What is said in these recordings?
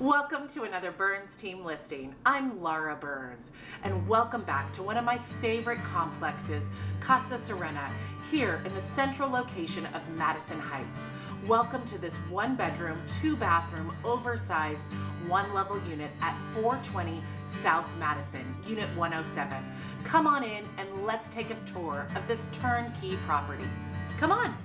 Welcome to another Berns Team listing. I'm Laura Berns, and welcome back to one of my favorite complexes, Casa Serena, here in the central location of Madison Heights. Welcome to this one bedroom, two bathroom, oversized, one level unit at 420 South Madison, Unit 107. Come on in and let's take a tour of this turnkey property. Come on.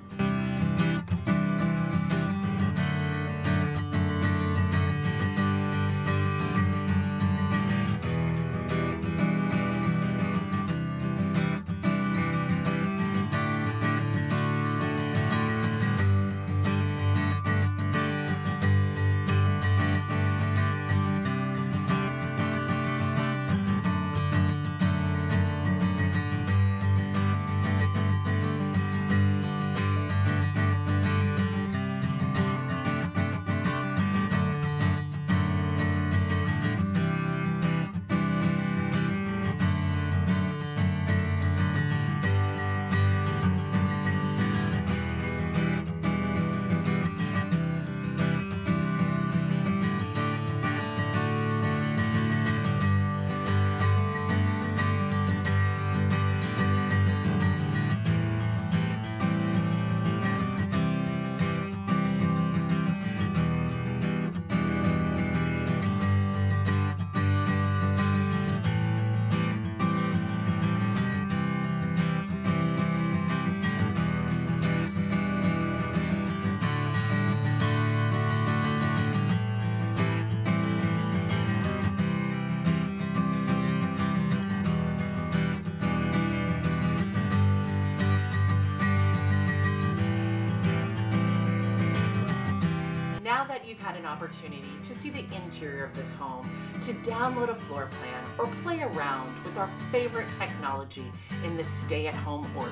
You've had an opportunity to see the interior of this home, to download a floor plan, or play around with our favorite technology in the stay-at-home order,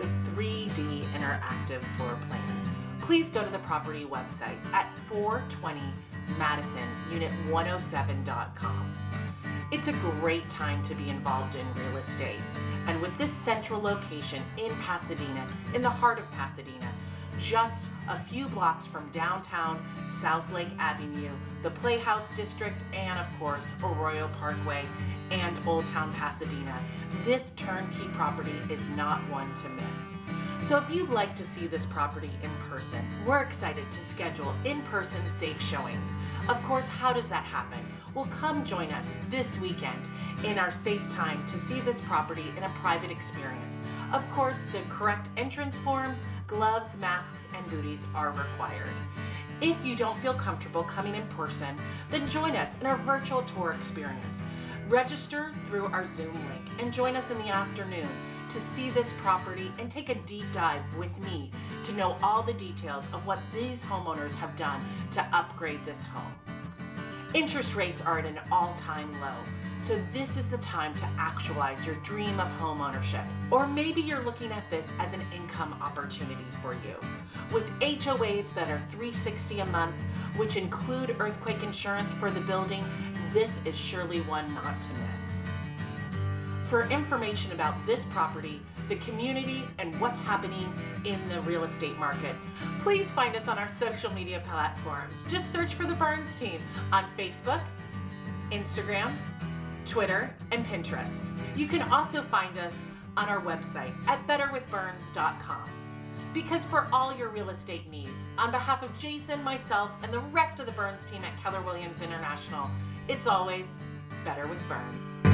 the 3D interactive floor plan. Please go to the property website at 420 Madison, Unit 107.com. It's a great time to be involved in real estate, and with this central location in Pasadena, in the heart of Pasadena, just a few blocks from downtown South Lake Avenue, the Playhouse District, and of course, Arroyo Parkway and Old Town Pasadena, this turnkey property is not one to miss. So if you'd like to see this property in person, we're excited to schedule in-person safe showings. Of course, how does that happen? Well, come join us this weekend in our safe time to see this property in a private experience. Of course, the correct entrance forms, gloves, masks, and booties are required. If you don't feel comfortable coming in person, then join us in our virtual tour experience. Register through our Zoom link and join us in the afternoon to see this property and take a deep dive with me to know all the details of what these homeowners have done to upgrade this home. Interest rates are at an all-time low, so this is the time to actualize your dream of home ownership. Or maybe you're looking at this as an income opportunity for you. With HOAs that are $360 a month, which include earthquake insurance for the building, this is surely one not to miss. For information about this property, the community, and what's happening in the real estate market, please find us on our social media platforms. Just search for The Berns Team on Facebook, Instagram, Twitter, and Pinterest. You can also find us on our website at BetterWithBerns.com. Because for all your real estate needs, on behalf of Jason, myself, and the rest of the Berns Team at Keller Williams International, it's always Better with Berns.